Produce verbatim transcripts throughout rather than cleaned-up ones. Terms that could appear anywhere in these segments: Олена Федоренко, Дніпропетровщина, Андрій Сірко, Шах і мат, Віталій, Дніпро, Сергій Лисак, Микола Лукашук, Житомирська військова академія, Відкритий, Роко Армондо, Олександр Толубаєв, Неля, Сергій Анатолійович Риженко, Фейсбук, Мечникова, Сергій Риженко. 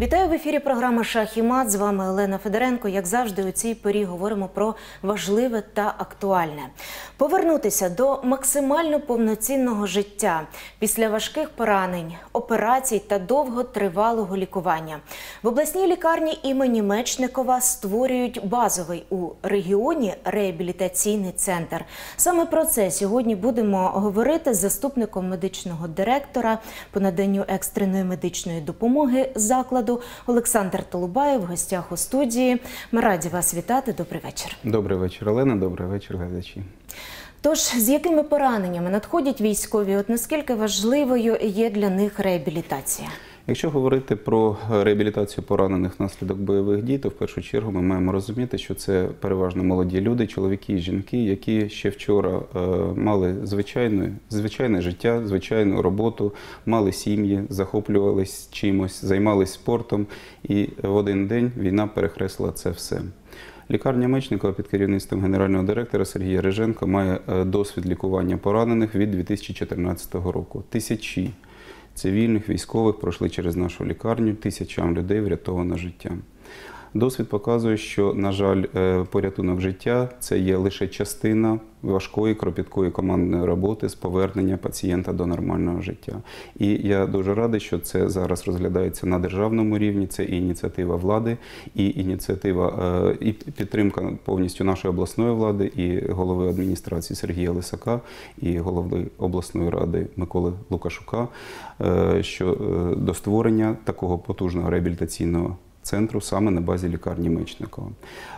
Вітаю в ефірі програма «Шах і мат». З вами Олена Федоренко. Як завжди, у цій порі говоримо про важливе та актуальне. Повернутися до максимально повноцінного життя після важких поранень, операцій та довготривалого лікування. В обласній лікарні імені Мечникова створюють базовий у регіоні реабілітаційний центр. Саме про це сьогодні будемо говорити з заступником медичного директора по наданню екстреної медичної допомоги закладу Олександр Толубаєв в гостях у студії. Ми раді вас вітати. Добрий вечір. Добрий вечір, Олена. Добрий вечір, глядачі. Тож, з якими пораненнями надходять військові? От наскільки важливою є для них реабілітація? Якщо говорити про реабілітацію поранених внаслідок бойових дій, то в першу чергу ми маємо розуміти, що це переважно молоді люди, чоловіки і жінки, які ще вчора е, мали звичайне, звичайне життя, звичайну роботу, мали сім'ї, захоплювались чимось, займались спортом, і в один день війна перехресла це все. Лікарня Мечникова під керівництвом генерального директора Сергія Риженко має досвід лікування поранених від дві тисячі чотирнадцятого року. Тисячі цивільних, військових пройшли через нашу лікарню, тисячам людей врятовано життя. Досвід показує, що, на жаль, порятунок життя – це є лише частина важкої, кропіткої командної роботи з повернення пацієнта до нормального життя. І я дуже радий, що це зараз розглядається на державному рівні, це і ініціатива влади, і ініціатива, і підтримка повністю нашої обласної влади, і голови адміністрації Сергія Лисака, і голови обласної ради Миколи Лукашука, що до створення такого потужного реабілітаційного центру саме на базі лікарні Мечникова.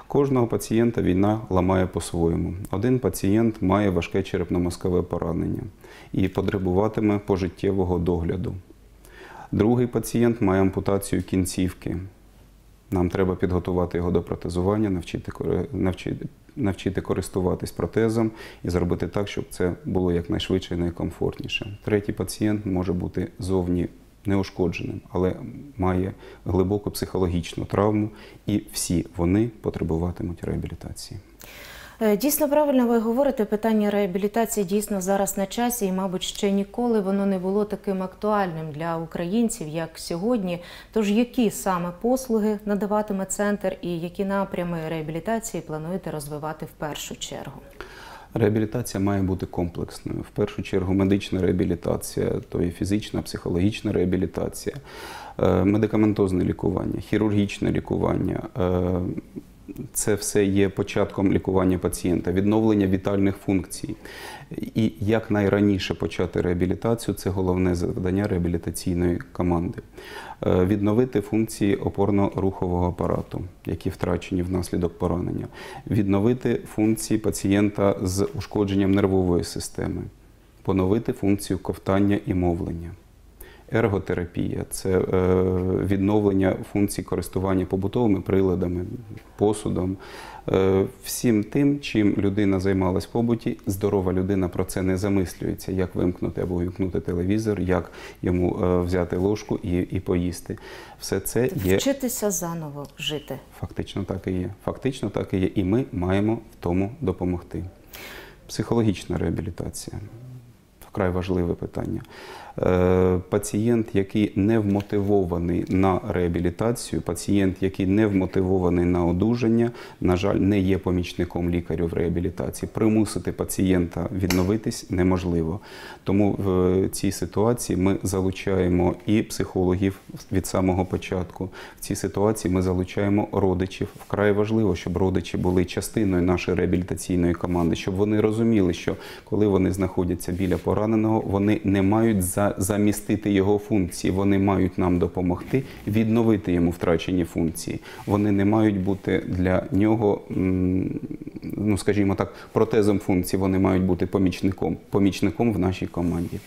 Кожного пацієнта війна ламає по-своєму. Один пацієнт має важке черепно-мозкове поранення і потребуватиме пожиттєвого догляду. Другий пацієнт має ампутацію кінцівки. Нам треба підготувати його до протезування, навчити, навчити, навчити користуватись протезом і зробити так, щоб це було якнайшвидше і найкомфортніше. Третій пацієнт може бути зовні неушкодженим, але має глибоку психологічну травму, і всі вони потребуватимуть реабілітації. Дійсно, правильно ви говорите, питання реабілітації дійсно зараз на часі, і, мабуть, ще ніколи воно не було таким актуальним для українців, як сьогодні. Тож, які саме послуги надаватиме центр і які напрями реабілітації плануєте розвивати в першу чергу? Реабілітація має бути комплексною. В першу чергу медична реабілітація, то і фізична, психологічна реабілітація, медикаментозне лікування, хірургічне лікування. Це все є початком лікування пацієнта, відновлення вітальних функцій. І як найраніше почати реабілітацію – це головне завдання реабілітаційної команди. Відновити функції опорно-рухового апарату, які втрачені внаслідок поранення. Відновити функції пацієнта з ушкодженням нервової системи. Поновити функцію ковтання і мовлення. Ерготерапія – це відновлення функцій користування побутовими приладами, посудом. Всім тим, чим людина займалась в побуті, здорова людина про це не замислюється, як вимкнути або вимкнути телевізор, як йому взяти ложку і, і поїсти. Все це є… Вчитися заново жити. Фактично так і є. Фактично так і є. І ми маємо в тому допомогти. Психологічна реабілітація. Вкрай важливе питання. Пацієнт, який не вмотивований на реабілітацію, пацієнт, який не вмотивований на одужання, на жаль, не є помічником лікарю в реабілітації. Примусити пацієнта відновитись неможливо. Тому в цій ситуації ми залучаємо і психологів від самого початку. В цій ситуації ми залучаємо родичів. Вкрай важливо, щоб родичі були частиною нашої реабілітаційної команди, щоб вони розуміли, що коли вони знаходяться біля пораненого, вони не мають за замістити його функції, вони мають нам допомогти відновити йому втрачені функції. Вони не мають бути для нього, ну скажімо так, протезом функцій, вони мають бути помічником, помічником в нашій команді.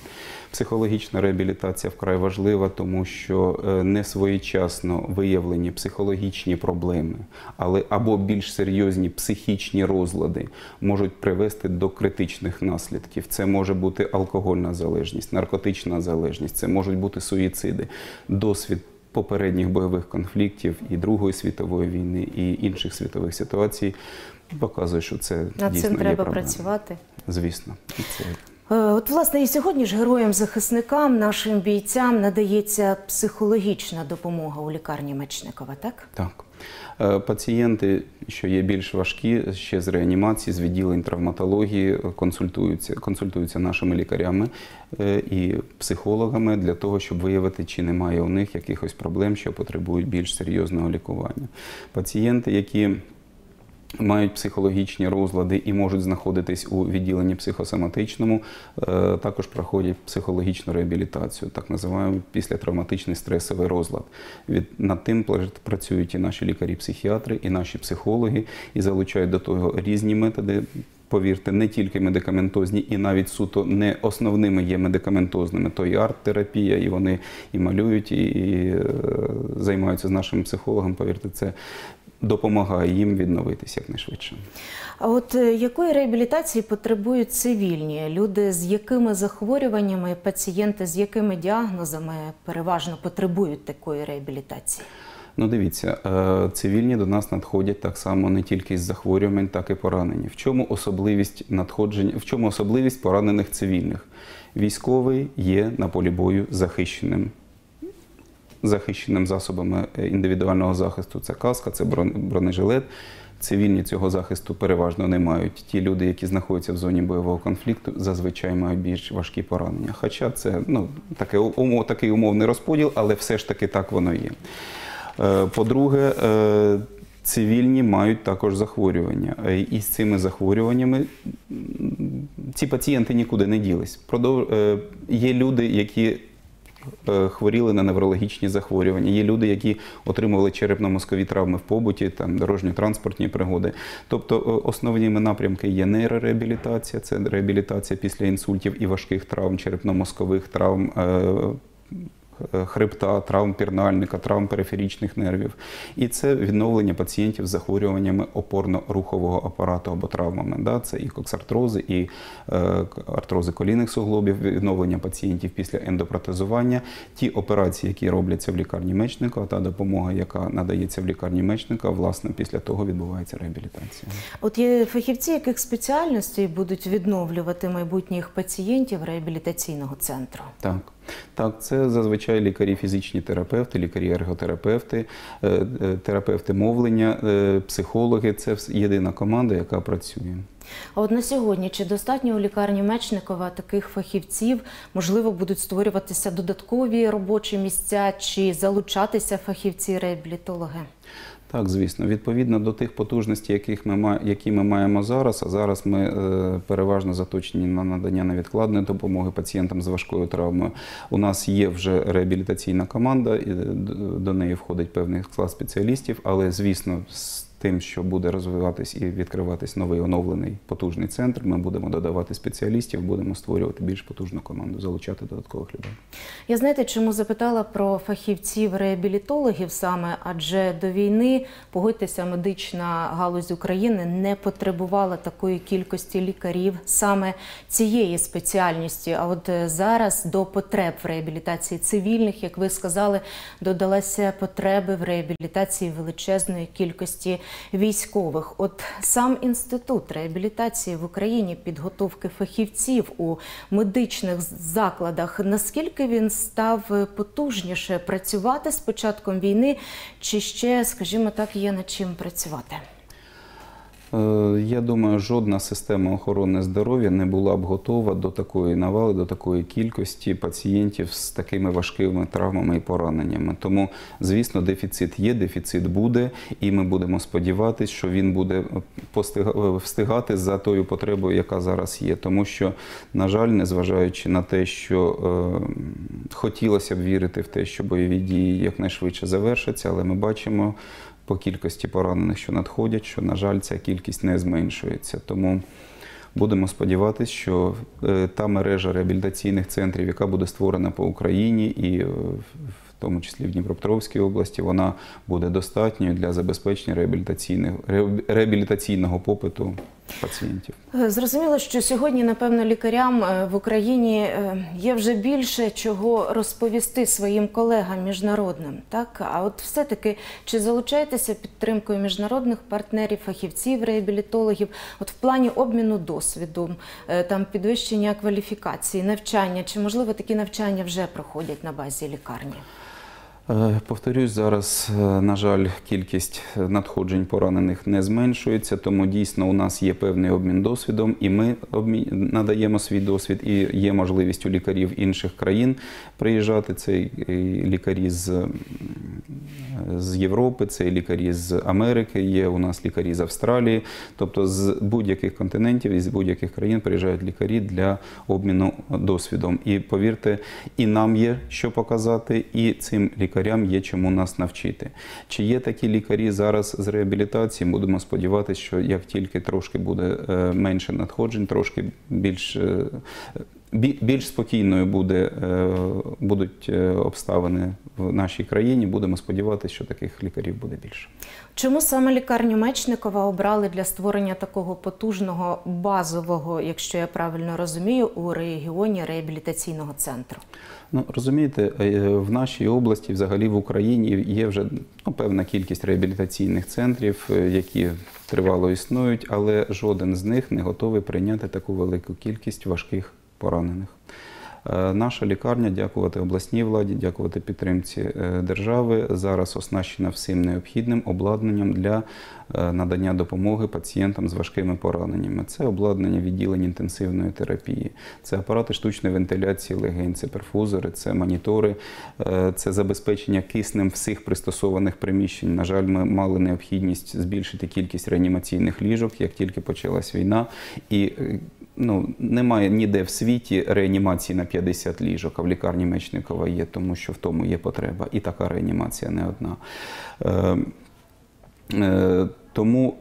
Психологічна реабілітація вкрай важлива, тому що несвоєчасно виявлені психологічні проблеми, але або більш серйозні психічні розлади можуть привести до критичних наслідків. Це може бути алкогольна залежність, наркотична залежність, це можуть бути суїциди, досвід попередніх бойових конфліктів і Другої світової війни, і інших світових ситуацій показує, що це дійсно є проблема. Над цим треба працювати. Звісно. От, власне, і сьогодні ж героям-захисникам, нашим бійцям надається психологічна допомога у лікарні Мечникова, так? Так. Пацієнти, що є більш важкі, ще з реанімації, з відділень травматології, консультуються, консультуються нашими лікарями і психологами для того, щоб виявити, чи немає у них якихось проблем, що потребують більш серйозного лікування. Пацієнти, які мають психологічні розлади і можуть знаходитись у відділенні психосоматичному, також проходять психологічну реабілітацію, так називаємо післятравматичний стресовий розлад. Над тим працюють і наші лікарі-психіатри, і наші психологи, і залучають до того різні методи. Повірте, не тільки медикаментозні, і навіть суто не основними є медикаментозними, то і арт-терапія, і вони і малюють, і, і займаються з нашим психологом, повірте, це допомагає їм відновитися якнайшвидше. А от якої реабілітації потребують цивільні? Люди з якими захворюваннями, пацієнти з якими діагнозами переважно потребують такої реабілітації? Ну, дивіться, цивільні до нас надходять так само не тільки з захворювань, так і поранені. В чому особливість надходження, в чому особливість поранених цивільних? Військовий є на полі бою захищеним. захищеним засобами індивідуального захисту. Це каска, це бронежилет. Цивільні цього захисту переважно не мають. Ті люди, які знаходяться в зоні бойового конфлікту, зазвичай мають більш важкі поранення. Хоча це, ну, таке, такий умовний розподіл, але все ж таки так воно є. По-друге, цивільні мають також захворювання. І з цими захворюваннями ці пацієнти нікуди не ділись. Є люди, які хворіли на неврологічні захворювання. Є люди, які отримували черепно-мозкові травми в побуті, там, дорожньо-транспортні пригоди. Тобто основними напрямками є нейрореабілітація, це реабілітація після інсультів і важких травм, черепно-мозкових травм, хребта, травм пірнальника, травм периферічних нервів. І це відновлення пацієнтів з захворюваннями опорно-рухового апарату або травмами. Це і коксартрози, і артрози колінних суглобів, відновлення пацієнтів після ендопротезування. Ті операції, які робляться в лікарні Мечникова, та допомога, яка надається в лікарні Мечникова, власне, після того відбувається реабілітація. От є фахівці, яких спеціальностей будуть відновлювати майбутніх пацієнтів реабілітаційного центру? Так. Так, це зазвичай лікарі-фізичні терапевти, лікарі-ерготерапевти, терапевти мовлення, психологи. Це єдина команда, яка працює. А от на сьогодні, чи достатньо у лікарні Мечникова таких фахівців? Можливо, будуть створюватися додаткові робочі місця чи залучатися фахівці-реабілітологи? Так, звісно. Відповідно до тих потужностей, які ми маємо зараз, а зараз ми переважно заточені на надання невідкладної допомоги пацієнтам з важкою травмою. У нас є вже реабілітаційна команда, до неї входить певний склад спеціалістів, але, звісно, тим, що буде розвиватись і відкриватись новий оновлений потужний центр, ми будемо додавати спеціалістів, будемо створювати більш потужну команду, залучати додаткових людей. Я, знаєте, чому запитала про фахівців-реабілітологів саме, адже до війни, погодьтеся, медична галузь України не потребувала такої кількості лікарів саме цієї спеціальності. А от зараз до потреб в реабілітації цивільних, як ви сказали, додалася потреби в реабілітації величезної кількості військових. От сам інститут реабілітації в Україні, підготовки фахівців у медичних закладах, наскільки він став потужніше працювати з початком війни, чи ще, скажімо так, є над чим працювати? Я думаю, жодна система охорони здоров'я не була б готова до такої навали, до такої кількості пацієнтів з такими важкими травмами і пораненнями. Тому, звісно, дефіцит є, дефіцит буде, і ми будемо сподіватися, що він буде встигати за тою потребою, яка зараз є. Тому що, на жаль, незважаючи на те, що е, хотілося б вірити в те, що бойові дії якнайшвидше завершаться, але ми бачимо, по кількості поранених, що надходять, що, на жаль, ця кількість не зменшується. Тому будемо сподіватися, що та мережа реабілітаційних центрів, яка буде створена по Україні і в тому числі в Дніпропетровській області, вона буде достатньою для забезпечення реабілітаційного попиту. пацієнтів. Зрозуміло, що сьогодні, напевно, лікарям в Україні є вже більше чого розповісти своїм колегам міжнародним, так? А от все-таки, чи залучаєтеся підтримкою міжнародних партнерів, фахівців, реабілітологів, от в плані обміну досвідом, там, підвищення кваліфікації, навчання, чи, можливо, такі навчання вже проходять на базі лікарні? Повторюсь, зараз, на жаль, кількість надходжень поранених не зменшується, тому дійсно у нас є певний обмін досвідом, і ми надаємо свій досвід, і є можливість у лікарів інших країн приїжджати. Це лікарі з, з Європи, це лікарі з Америки, є у нас лікарі з Австралії. Тобто з будь-яких континентів і з будь-яких країн приїжджають лікарі для обміну досвідом. І повірте, і нам є що показати, і цим лікарям є чому нас навчити. Чи є такі лікарі зараз з реабілітації? Будемо сподіватися, що як тільки трошки буде менше надходжень, трошки більш, більш спокійною буде, будуть обставини в нашій країні, будемо сподіватися, що таких лікарів буде більше. Чому саме лікарню Мечникова обрали для створення такого потужного, базового, якщо я правильно розумію, у регіоні реабілітаційного центру? Ну, розумієте, в нашій області, взагалі в Україні, є вже ну, певна кількість реабілітаційних центрів, які тривало існують, але жоден з них не готовий прийняти таку велику кількість важких поранених. Наша лікарня, дякувати обласній владі, дякувати підтримці держави, зараз оснащена всім необхідним обладнанням для надання допомоги пацієнтам з важкими пораненнями. Це обладнання відділень інтенсивної терапії, це апарати штучної вентиляції легень, це перфузори, це монітори, це забезпечення киснем всіх пристосованих приміщень. На жаль, ми мали необхідність збільшити кількість реанімаційних ліжок, як тільки почалась війна, і ну, немає ніде в світі реанімації на п'ятдесят ліжок, а в лікарні Мечникова є, тому що в тому є потреба. І така реанімація не одна. Тому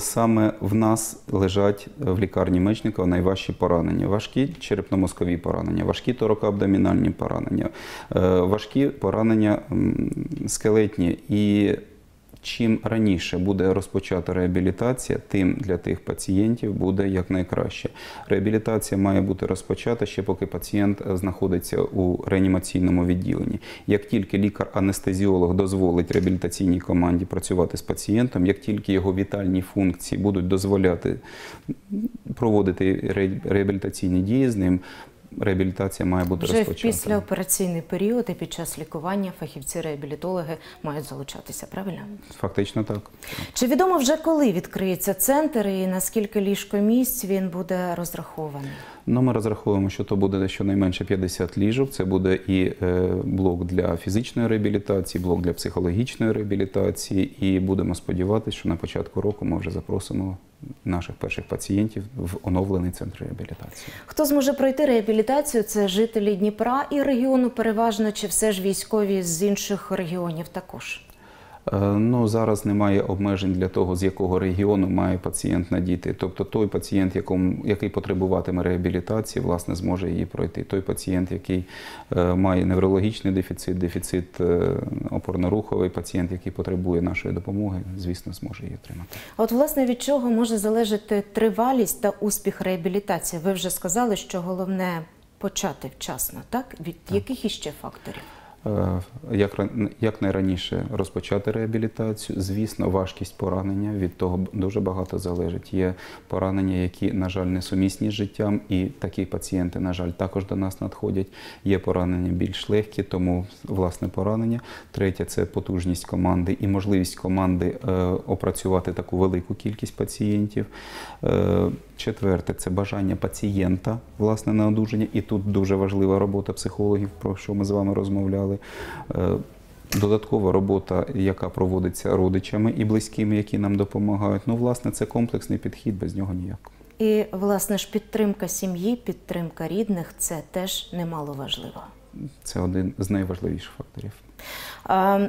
саме в нас лежать в лікарні Мечникова найважчі поранення. Важкі черепно-мозкові поранення, важкі торакоабдомінальні поранення, важкі поранення скелетні. І чим раніше буде розпочата реабілітація, тим для тих пацієнтів буде якнайкраще. Реабілітація має бути розпочата ще поки пацієнт знаходиться у реанімаційному відділенні. Як тільки лікар-анестезіолог дозволить реабілітаційній команді працювати з пацієнтом, як тільки його вітальні функції будуть дозволяти проводити реабілітаційні дії з ним, реабілітація має бути розпочата. Вже в післяопераційний період і під час лікування фахівці-реабілітологи мають залучатися, правильно? Фактично так. Чи відомо вже, коли відкриється центр і наскільки ліжкомісць він буде розрахований? Ну, ми розраховуємо, що то буде щонайменше п'ятдесят ліжок. Це буде і блок для фізичної реабілітації, блок для психологічної реабілітації. І будемо сподіватися, що на початку року ми вже запросимо наших перших пацієнтів в оновлений центр реабілітації. Хто зможе пройти реабілітацію? Це жителі Дніпра і регіону переважно, чи все ж військові з інших регіонів також? Ну, зараз немає обмежень для того, з якого регіону має пацієнт надійти. Тобто той пацієнт, якому, який потребуватиме реабілітації, власне, зможе її пройти. Той пацієнт, який е, має неврологічний дефіцит, дефіцит е, опорно-руховий, пацієнт, який потребує нашої допомоги, звісно, зможе її отримати. А от, власне, від чого може залежати тривалість та успіх реабілітації? Ви вже сказали, що головне почати вчасно, так? Від яких іще факторів? Як, як найраніше розпочати реабілітацію. Звісно, важкість поранення, від того дуже багато залежить. Є поранення, які, на жаль, несумісні з життям, і такі пацієнти, на жаль, також до нас надходять. Є поранення більш легкі, тому власне поранення. Третє – це потужність команди і можливість команди е, опрацювати таку велику кількість пацієнтів. Е, Четверте – це бажання пацієнта, власне, на одужання. І тут дуже важлива робота психологів, про що ми з вами розмовляли. Додаткова робота, яка проводиться родичами і близькими, які нам допомагають. Ну, власне, це комплексний підхід, без нього ніяк. І, власне ж, підтримка сім'ї, підтримка рідних – це теж немало важливо. Це один з найважливіших факторів.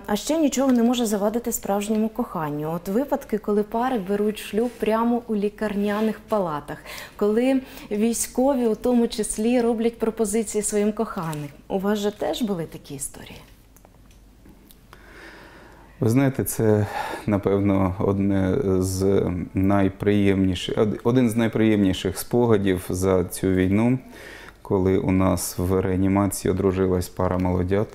А ще нічого не може завадити справжньому коханню. От випадки, коли пари беруть шлюб прямо у лікарняних палатах, коли військові у тому числі роблять пропозиції своїм коханим. У вас же теж були такі історії? Ви знаєте, це, напевно, одне з найприємніших, один з найприємніших спогадів за цю війну, коли у нас в реанімації одружилась пара молодят,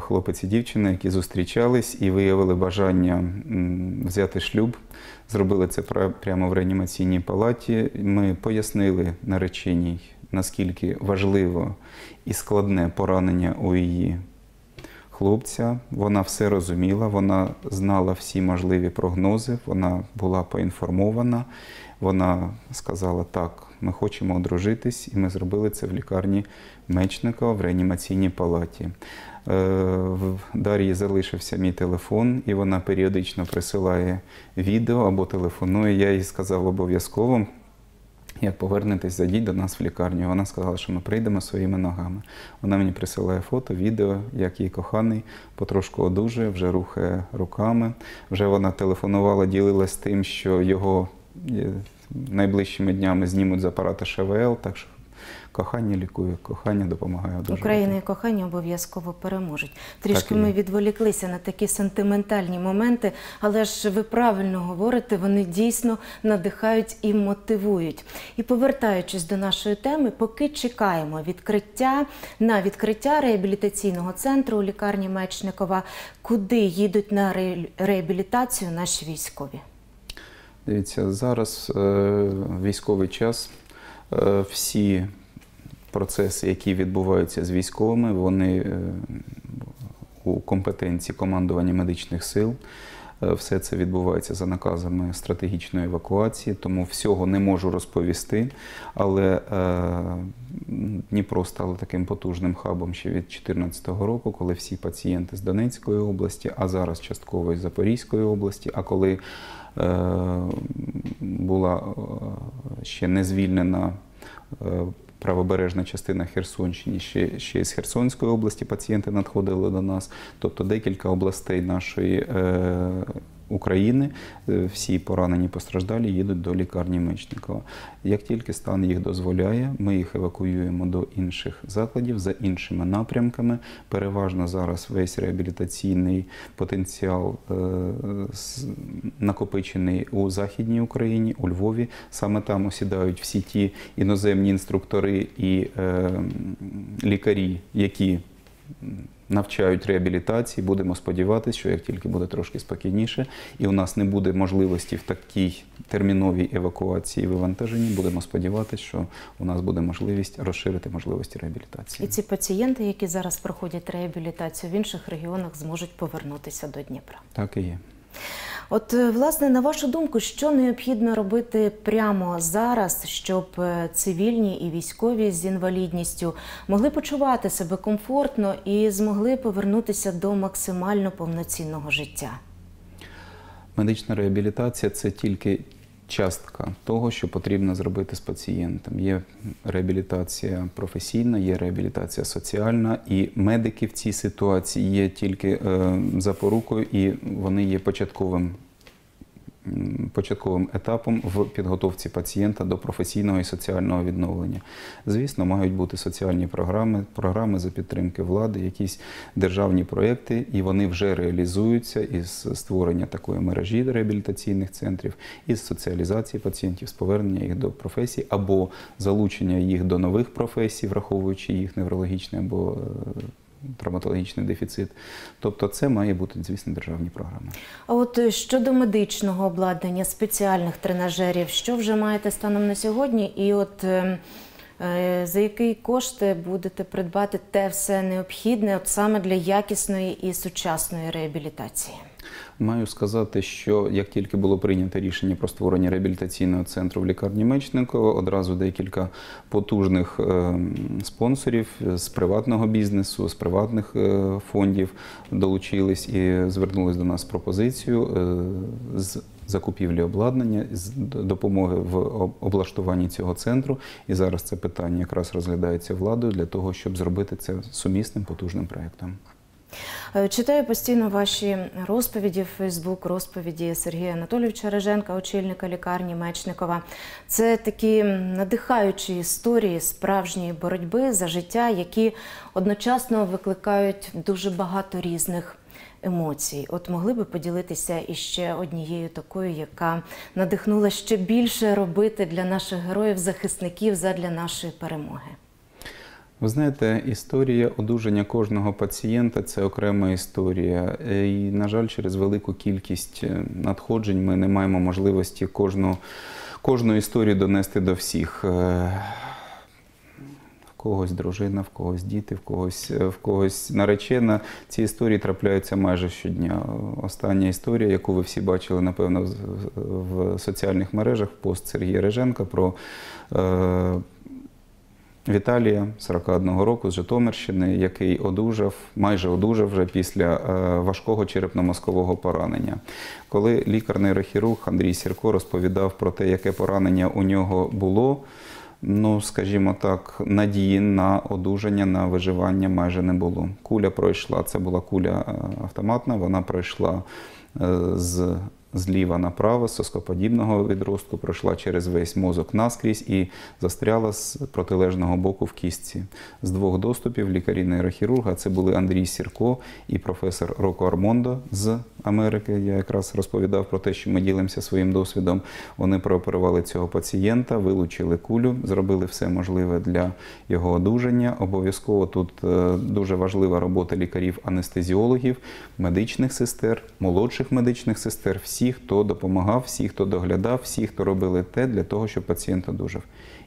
хлопець і дівчина, які зустрічались і виявили бажання взяти шлюб. Зробили це прямо в реанімаційній палаті. Ми пояснили нареченій, наскільки важливо і складне поранення у її хлопця. Вона все розуміла, вона знала всі можливі прогнози, вона була поінформована. Вона сказала, так, ми хочемо одружитись, і ми зробили це в лікарні Мечникова в реанімаційній палаті. В Дар'ї залишився мій телефон, і вона періодично присилає відео або телефонує. Я їй сказав обов'язково, як повернетесь, зайдіть до нас в лікарню. Вона сказала, що ми прийдемо своїми ногами. Вона мені присилає фото, відео, як її коханий потрошку одужує, вже рухає руками. Вже вона телефонувала, ділилась тим, що його найближчими днями знімуть з апарата Ш В Л, так що кохання лікує, кохання допомагає одужати. Україна і кохання обов'язково переможуть. Трішки ми відволіклися на такі сентиментальні моменти, але ж ви правильно говорите, вони дійсно надихають і мотивують. І повертаючись до нашої теми, поки чекаємо відкриття, на відкриття реабілітаційного центру у лікарні Мечникова, куди їдуть на реабілітацію наші військові? Дивіться, зараз військовий час, всі процеси, які відбуваються з військовими, вони у компетенції командування медичних сил. Все це відбувається за наказами стратегічної евакуації, тому всього не можу розповісти. Але Дніпро стало таким потужним хабом ще від дві тисячі чотирнадцятого року, коли всі пацієнти з Донецької області, а зараз частково із Запорізької області, а коли була ще не звільнена правобережна частина Херсонщини, ще, ще з Херсонської області пацієнти надходили до нас. Тобто декілька областей нашої е, України, всі поранені, постраждалі, їдуть до лікарні Мечникова. Як тільки стан їх дозволяє, ми їх евакуюємо до інших закладів за іншими напрямками. Переважно зараз весь реабілітаційний потенціал е, накопичений у Західній Україні, у Львові. Саме там осідають всі ті іноземні інструктори і е, лікарі, які навчають реабілітації. Будемо сподіватися, що як тільки буде трошки спокійніше, і у нас не буде можливості в такій терміновій евакуації і вивантаженні, будемо сподіватися, що у нас буде можливість розширити можливості реабілітації. І ці пацієнти, які зараз проходять реабілітацію в інших регіонах, зможуть повернутися до Дніпра. Так і є. От, власне, на вашу думку, що необхідно робити прямо зараз, щоб цивільні і військові з інвалідністю могли почувати себе комфортно і змогли повернутися до максимально повноцінного життя? Медична реабілітація – це тільки частка того, що потрібно зробити з пацієнтом. Є реабілітація професійна, є реабілітація соціальна, і медики в цій ситуації є тільки е, запорукою, і вони є початковим, початковим етапом в підготовці пацієнта до професійного і соціального відновлення. Звісно, мають бути соціальні програми, програми за підтримки влади, якісь державні проєкти, і вони вже реалізуються із створення такої мережі реабілітаційних центрів, із соціалізації пацієнтів, з повернення їх до професій або залучення їх до нових професій, враховуючи їх неврологічний або травматологічний дефіцит. Тобто це має бути, звісно, державні програми. А от щодо медичного обладнання, спеціальних тренажерів, що вже маєте станом на сьогодні? І от е, за які кошти будете придбати те все необхідне от саме для якісної і сучасної реабілітації? Маю сказати, що як тільки було прийнято рішення про створення реабілітаційного центру в лікарні Мечникова, одразу декілька потужних спонсорів з приватного бізнесу, з приватних фондів долучились і звернулись до нас з пропозицією з закупівлі обладнання, з допомоги в облаштуванні цього центру. І зараз це питання якраз розглядається владою для того, щоб зробити це сумісним потужним проєктом. Читаю постійно ваші розповіді в Фейсбук, розповіді Сергія Анатолійовича Риженка, очільника лікарні Мечникова. Це такі надихаючі історії справжньої боротьби за життя, які одночасно викликають дуже багато різних емоцій. От могли би поділитися іще однією такою, яка надихнула ще більше робити для наших героїв-захисників задля нашої перемоги? Ви знаєте, історія одужання кожного пацієнта – це окрема історія. І, на жаль, через велику кількість надходжень ми не маємо можливості кожну, кожну історію донести до всіх. В когось дружина, в когось діти, в когось, в когось наречена. Ці історії трапляються майже щодня. Остання історія, яку ви всі бачили, напевно, в, в соціальних мережах, пост Сергія Риженка про е, Віталія, сорока одного року, з Житомирщини, який одужав, майже одужав вже після е, важкого черепно-мозкового поранення. Коли лікар-нейрохірург Андрій Сірко розповідав про те, яке поранення у нього було, ну, скажімо так, надії на одужання, на виживання майже не було. Куля пройшла, це була куля автоматна, вона пройшла з, зліва направо, з соскоподібного відростку, пройшла через весь мозок наскрізь і застряла з протилежного боку в кістці. З двох доступів лікарі-нейрохірурга, це були Андрій Сірко і професор Роко Армондо з Америки. Я якраз розповідав про те, що ми ділимося своїм досвідом. Вони прооперували цього пацієнта, вилучили кулю, зробили все можливе для його одужання. Обов'язково тут дуже важлива робота лікарів-анестезіологів, медичних сестер, молодших медичних сестер, всіх, хто допомагав, всіх, хто доглядав, всіх, хто робили те для того, щоб пацієнт одужав.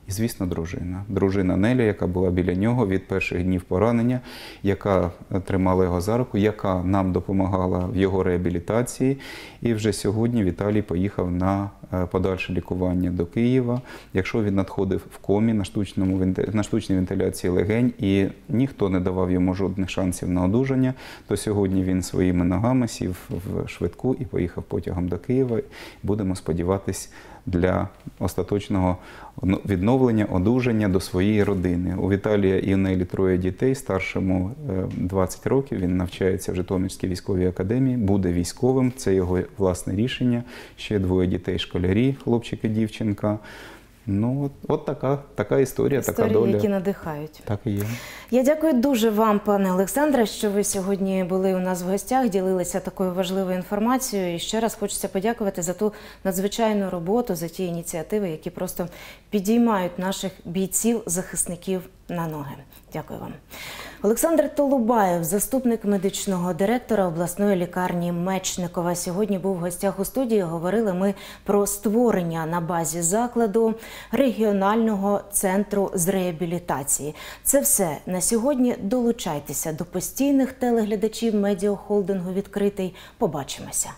І, звісно, дружина. Дружина Неля, яка була біля нього від перших днів поранення, яка тримала його за руку, яка нам допомагала в його реабілітації. І вже сьогодні Віталій поїхав на подальше лікування до Києва. Якщо він надходив в комі на, штучному, на штучній вентиляції легень і ніхто не давав йому жодних шансів на одужання, то сьогодні він своїми ногами сів в швидку і поїхав потягом до Києва. Будемо сподіватись, для остаточного відновлення, одужання до своєї родини. У Віталія і у Нелі троє дітей, старшому двадцять років, він навчається в Житомирській військовій академії, буде військовим, це його власне рішення. Ще двоє дітей-школярі, хлопчик і дівчинка. Ну, от, от така, така історія, історії, така доля. Історії, які надихають. Так і є. Я дякую дуже вам, пане Олександре, що ви сьогодні були у нас в гостях, ділилися такою важливою інформацією. І ще раз хочеться подякувати за ту надзвичайну роботу, за ті ініціативи, які просто підіймають наших бійців, захисників на ноги. Дякую вам. Олександр Толубаєв, заступник медичного директора обласної лікарні Мечникова, сьогодні був в гостях у студії. Говорили ми про створення на базі закладу регіонального центру з реабілітації. Це все на сьогодні. Долучайтеся до постійних телеглядачів медіахолдингу «Відкритий». Побачимося.